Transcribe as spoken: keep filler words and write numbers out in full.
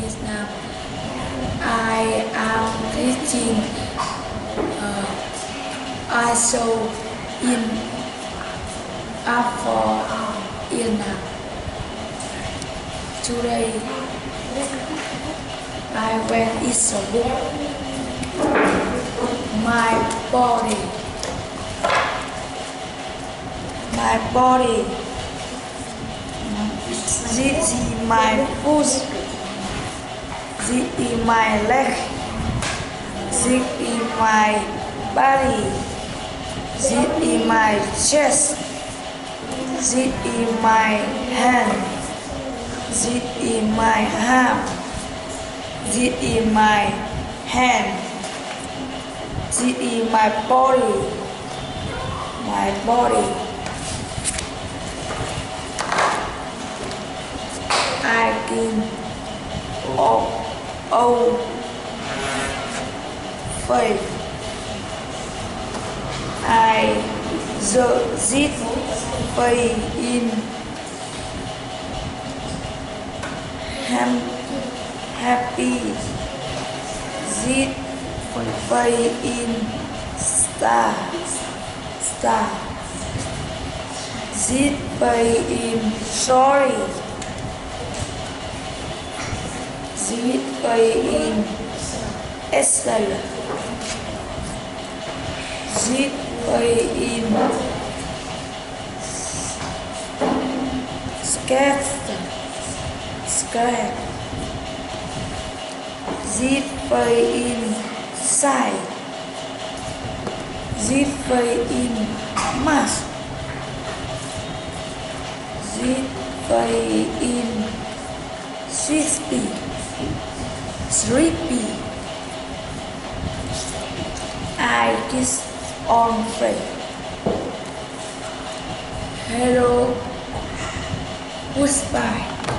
years now. I am teaching uh, I S O in uh, for years now. Today I went I S O book. My body, my body, this is my foot, this is my leg, this is my body, this is my chest, this is my hand. This is my arm. This is my hand. This is my body. My body. I can all all faith. I the this faith in. I'm happy. Zit play in star, star. Zit play in sorry. Zit play in excellent. Zit play in sketch. Square. Zip play inside. Zip play in mass. Zip play in sixty. Sleepy. I kiss on face. Hello. Goodbye.